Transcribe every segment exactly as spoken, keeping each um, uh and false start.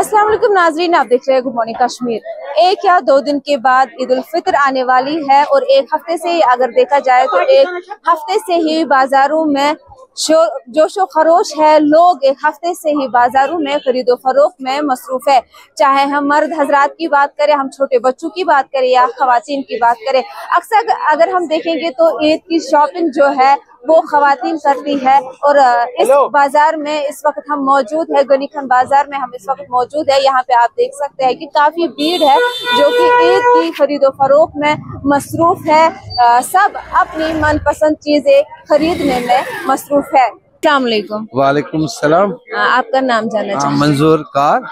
अस्सलाम वालेकुम नाजरीन, आप देख रहे हैं गुड मॉर्निंग कश्मीर। एक या दो दिन के बाद ईद उल फितर आने वाली है और एक हफ्ते से अगर देखा जाए तो एक हफ्ते से ही बाजारों में जोशो खरोश है। लोग एक हफ्ते से ही बाजारों में खरीदो फरोख्त में मसरूफ है, चाहे हम मर्द हजरात की बात करें, हम छोटे बच्चों की बात करें या खवातीन की बात करें। अक्सर अगर हम देखेंगे तो ईद की शॉपिंग जो है वो खवातीन करती है और इस बाजार में इस वक्त हम मौजूद है, गनी खान बाजार में हम इस वक्त मौजूद है। यहाँ पे आप देख सकते हैं कि काफी भीड़ है जो कि ईद की खरीदो फरोख्त में मसरूफ है। आ, सब अपनी मनपसंद चीजें खरीदने में मसरूफ है। अस्सलाम वालेकुम। वालेकुम सलाम। आपका नाम जानना चाहूँ। मंजूर कार।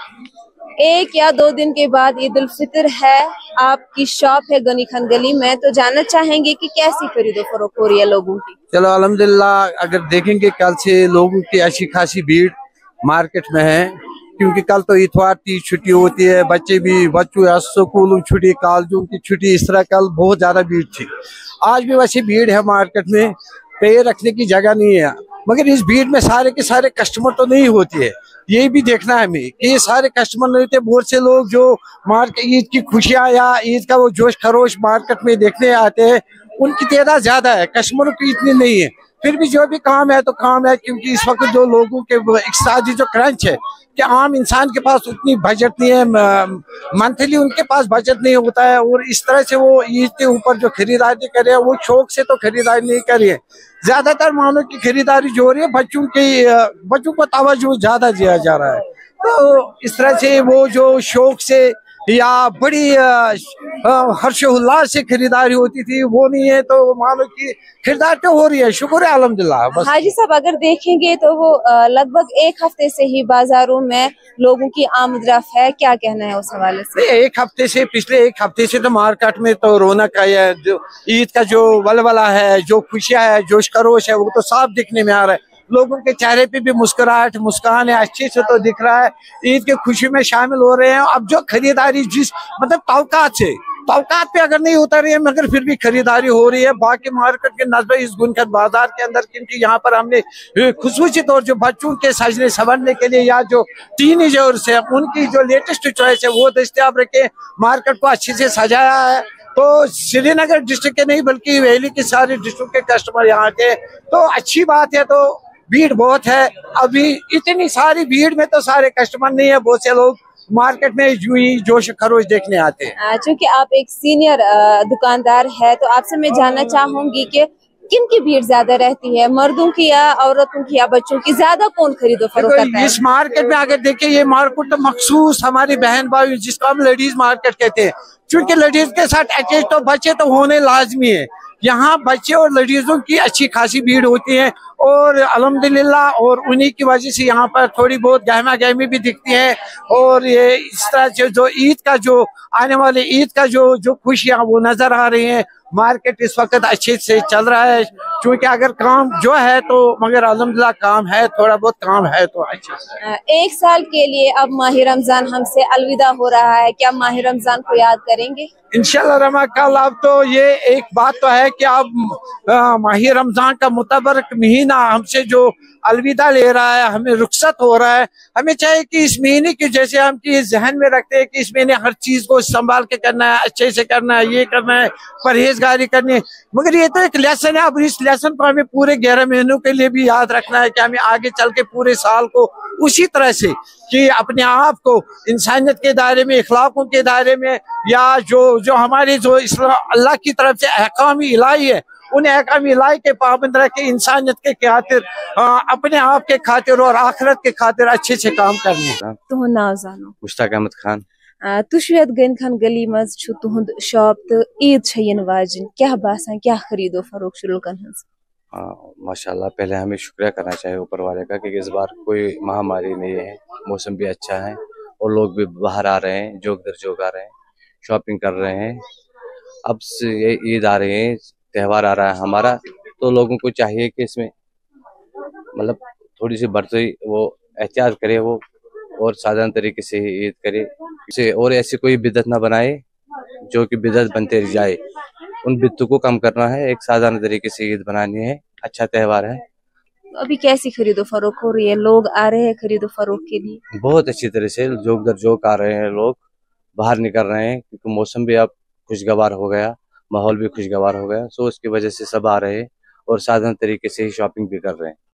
एक या दो दिन के बाद ईद उल फितर है, आपकी शॉप है गनी खान गली में, तो जानना चाहेंगे कि कैसी खरीदो फरोख्त हो रही है लोगों की। चलो अल्हम्दुलिल्लाह, अगर देखेंगे कल से लोगों की अच्छी खासी भीड़ मार्केट में है, क्योंकि कल तो इतवार की छुट्टी होती है, बच्चे भी बच्चों या स्कूलों की छुट्टी, कॉलेजों की छुट्टी, इस तरह कल बहुत ज्यादा भीड़ थी। आज भी वैसी भीड़ है मार्केट में, पैर रखने की जगह नहीं है, मगर इस भीड़ में सारे के सारे कस्टमर तो नहीं होते है। ये भी देखना है हमें कि ये सारे कस्टमर नहीं होते। बहुत से लोग जो मार्केट ईद की खुशियाँ या ईद का वो जोश खरोश मार्केट में देखने आते हैं, उनकी तादाद ज्यादा है, कस्टमरों की इतनी नहीं है। फिर भी जो भी काम है तो काम है, क्योंकि इस वक्त जो लोगों के इकसादी जो क्रंच है कि आम इंसान के पास उतनी बजट नहीं है, मंथली उनके पास बजट नहीं होता है, और इस तरह से वो ईद के ऊपर जो खरीदारी करे वो शौक से तो खरीदारी नहीं करे। ज्यादातर मानों की खरीदारी जो हो रही है बच्चों की, बच्चों को तवज्जो ज्यादा दिया जा रहा है, तो इस तरह से वो जो शौक से या बड़ी हर्षोल्लास से खरीदारी होती थी वो नहीं है, तो मानो की खरीदारी तो हो रही है, शुक्र है अल्हम्दुलिल्लाह। बस हाजी साहब, अगर देखेंगे तो वो लगभग एक हफ्ते से ही बाजारों में लोगों की आमदरफ्त है, क्या कहना है उस हवाले से? एक हफ्ते से, पिछले एक हफ्ते से तो मार्केट में तो रौनक है, जो ईद का जो वलवला है, जो खुशियाँ है, जोश खरोश है, वो तो साफ दिखने में आ रहा है। लोगों के चेहरे पे भी मुस्कुराहट मुस्कान है, अच्छे से तो दिख रहा है, ईद की खुशी में शामिल हो रहे हैं। अब जो खरीदारी जिस मतलब तवक़ात से, तवक़ात पे अगर नहीं उतर रही है मगर फिर भी खरीदारी हो रही है बाकी मार्केट के नस्बत इस गुनखत बाजार के अंदर, क्योंकि यहाँ पर हमने खुसूसी तौर जो बच्चों के सजने संवरने के लिए या जो टीनेजर्स है उनकी जो लेटेस्ट चॉइस है वो दस्तियाब रखे, मार्केट को अच्छे से सजाया है। तो श्रीनगर डिस्ट्रिक्ट के नहीं बल्कि वैली के सारे डिस्ट्रिक्ट के कस्टमर यहाँ के, तो अच्छी बात है। तो भीड़ बहुत है, अभी इतनी सारी भीड़ में तो सारे कस्टमर नहीं है, बहुत से लोग मार्केट में जुई जोश खरोश देखने आते हैं। चूँकि आप एक सीनियर दुकानदार है तो आपसे मैं जानना चाहूंगी कि किन की भीड़ ज्यादा रहती है, मर्दों की या औरतों की या बच्चों की, ज्यादा कौन खरीदो फरोख्त करता है? इस मार्केट में अगर देखें, ये मार्केट तो मखसूस हमारी बहन भाई जिसको हम लेडीज मार्केट कहते हैं, क्योंकि लेडीज के साथ अटैच तो बच्चे तो होने लाजमी है। यहाँ बच्चे और लेडीजों की अच्छी खासी भीड़ होती है और अल्हम्दुलिल्लाह, और उन्हीं की वजह से यहाँ पर थोड़ी बहुत गहमा गहमी भी दिखती है, और ये इस तरह से जो ईद का जो आने वाले ईद का जो जो खुशियाँ वो नजर आ रही है। मार्केट इस वक्त अच्छे से चल रहा है, क्योंकि अगर काम जो है तो मगर अल्हम्दुलिल्लाह काम है, थोड़ा बहुत काम है तो अच्छे से। एक साल के लिए अब माह रमजान हमसे अलविदा हो रहा है, क्या माह रमजान को याद करेंगे? इंशाल्लाह रमा कल। अब तो ये एक बात तो है कि अब माह रमजान का मुतबरक महीना हमसे जो अलविदा ले रहा है, हमें रुखसत हो रहा है, हमें चाहिए कि इस महीने की जैसे हम की जहन में रखते हैं कि इस महीने हर चीज को संभाल के करना है, अच्छे से करना है, ये करना है, परहेजगारी करनी है, मगर ये तो एक लेसन है। अब इस लेसन को हमें पूरे ग्यारह महीनों के लिए भी याद रखना है कि हमें आगे चल के पूरे साल को उसी तरह से कि अपने आप को इंसानियत के दायरे में, इखलाकों के दायरे में, या जो जो हमारे जो इस्लाम अल्लाह की तरफ से अहकाम इलाही है उन अहकाम इलाही के पाबंद रह के इंसानियत के खातिर, अपने आप के खातिर और आखिरत के खातिर अच्छे से काम करने। तुह नाम जानो? मुश्ताक अहमद खान। तुष्यत गनी खान गली मज छु तुहद शॉप, तो ईद छ इन वाजिन, क्या बासान क्या खरीदो फरोख्त लुकन हंस? माशाल्लाह, पहले हमें शुक्रिया करना चाहिए ऊपर वाले का कि इस बार कोई महामारी नहीं है, मौसम भी अच्छा है और लोग भी बाहर आ रहे हैं, जोक दर जोक आ रहे हैं, शॉपिंग कर रहे हैं। अब से ये ईद आ रही है, त्यौहार आ रहा है हमारा, तो लोगों को चाहिए कि इसमें मतलब थोड़ी सी बरती वो एहतियात करे वो, और साधारण तरीके से ही ईद करे से, और ऐसी कोई बिदत ना बनाए जो कि बिदत बनते रह जाए, उन बिदतों को कम करना है। एक साधारण तरीके से ईद बनानी है, अच्छा त्यौहार है, अभी कैसी खरीदो फरोख हो रही है, लोग आ रहे हैं खरीदो फरोख के लिए? बहुत अच्छी तरह से जोक दर जोक आ रहे हैं, लोग बाहर निकल रहे हैं क्योंकि मौसम भी अब खुशगवार हो गया, माहौल भी खुशगवार हो गया, सो उसकी वजह से सब आ रहे हैं और साधारण तरीके से ही शॉपिंग भी कर रहे हैं।